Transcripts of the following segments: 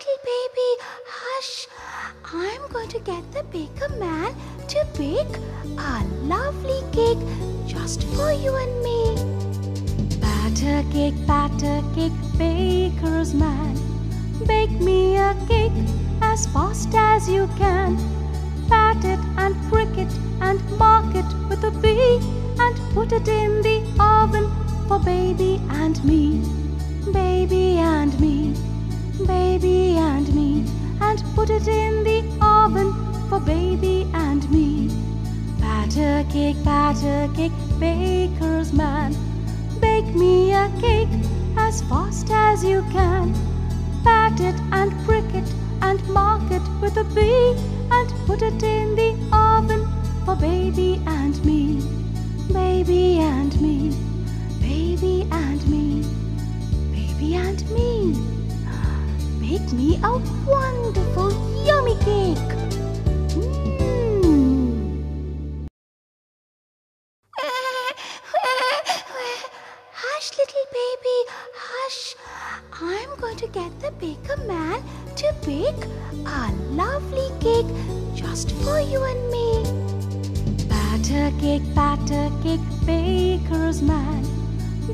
little baby, hush. I'm going to get the baker man to bake a lovely cake just for you and me. Batter cake, baker's man. Bake me a cake as fast as you can. Pat it and prick it and mark it with a V and put it in the oven for baby and me. Baby and me, baby and me, and put it in the oven for baby and me. Batter cake, baker's man. Bake me a cake as fast as you can. Pat it and prick it and mark it with a B and put it in the oven for baby and me. Baby and me, baby and me, baby and me. Make me a wonderful, yummy cake. Hush, little baby, hush. I'm going to get the baker man to bake a lovely cake just for you and me. Batter cake, baker's man.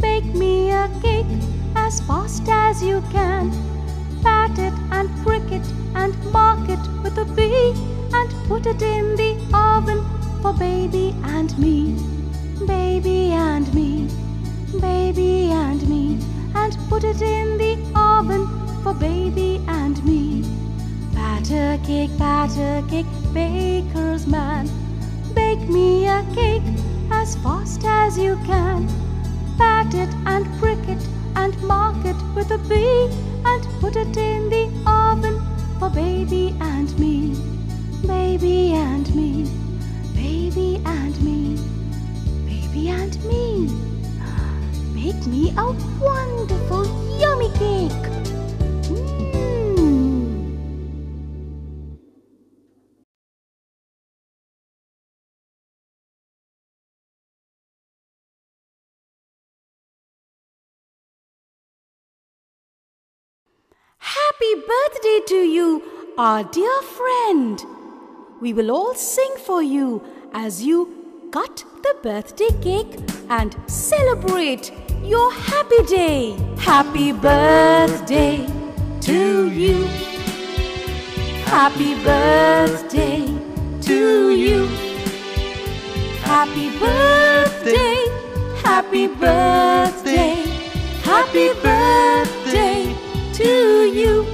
Bake me a cake as fast as you can. Pat it and prick it and mark it with a B and put it in the oven for baby and me. Baby and me, baby and me, and put it in the oven for baby and me. Batter cake, baker's man. Bake me a cake as fast as you can. Pat it and prick it and mark it with a B and put it in the oven for baby and me. Baby and me, baby and me, baby and me. Make me a wonderful, yummy cake. Happy birthday to you, our dear friend. We will all sing for you as you cut the birthday cake and celebrate your happy day. Happy birthday to you. Happy birthday to you. Happy birthday, happy birthday, happy birthday to you.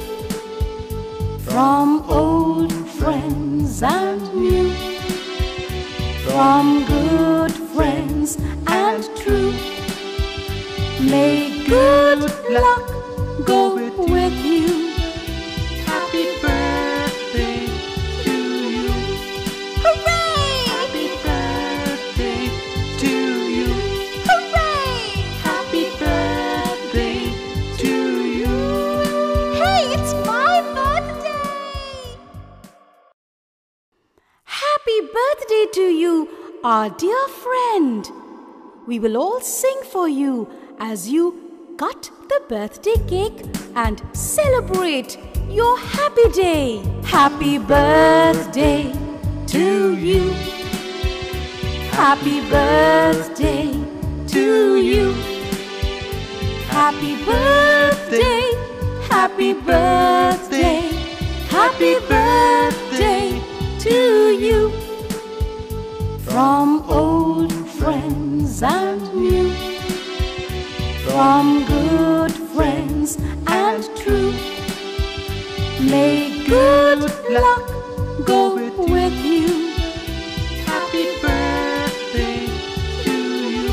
From old friends and new, from good friends and true, may good luck go with you. Happy birthday to you. Hooray! Happy birthday to you. Hooray! Happy birthday to you. Hey, it's my birthday! Happy birthday to you, our dear friend. We will all sing for you as you cut the birthday cake and celebrate your happy day. Happy birthday to you. Happy birthday to you. Happy birthday, happy birthday, happy birthday to you. From old friends and new, from good friends and true, may good luck go with you. Happy birthday to you.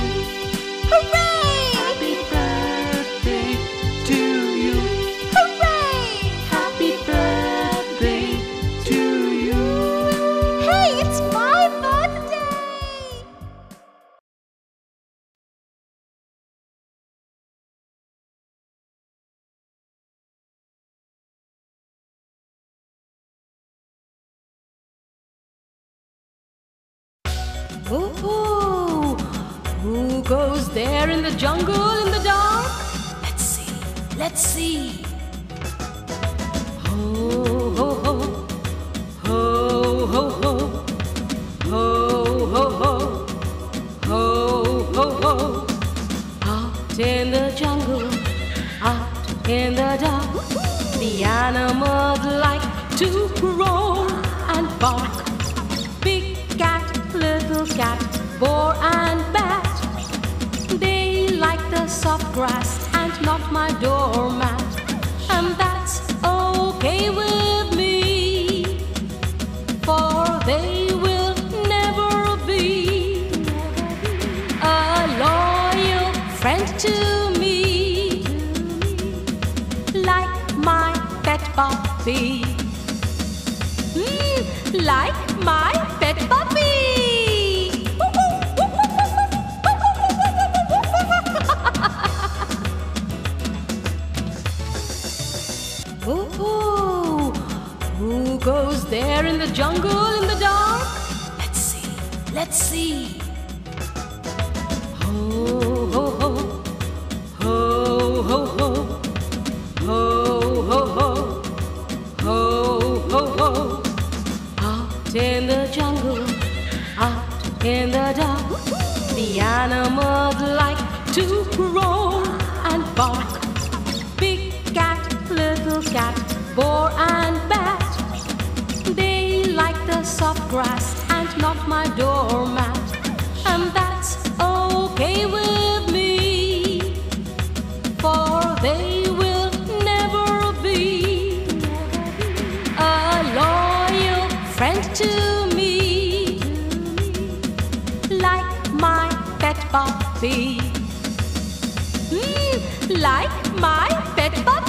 Hooray! Happy birthday to you. Hooray! Happy birthday to you. Hey, it's my birthday! Oh, who goes there in the jungle in the dark? Let's see, let's see. Out in the jungle, out in the dark, the animals like to roar and bark. Big cat, little cat, boar and bat, they like the soft grass and not my doormat. And that's okay with me, for they will never be a loyal friend to me, like my pet puppy. Like my pet puppy. Oh, who goes there in the jungle in the dark? Let's see, let's see. Ho, ho, ho. Ho, ho, ho. Ho, ho, ho. Ho, ho, ho. Out in the jungle, out in the dark, the animals like to roar and bark. Big cat, little cat, boar and bat, they like the soft grass and not my doormat. And that's okay with me, for they will never be a loyal friend to me, like my pet puppy. Like my pet puppy.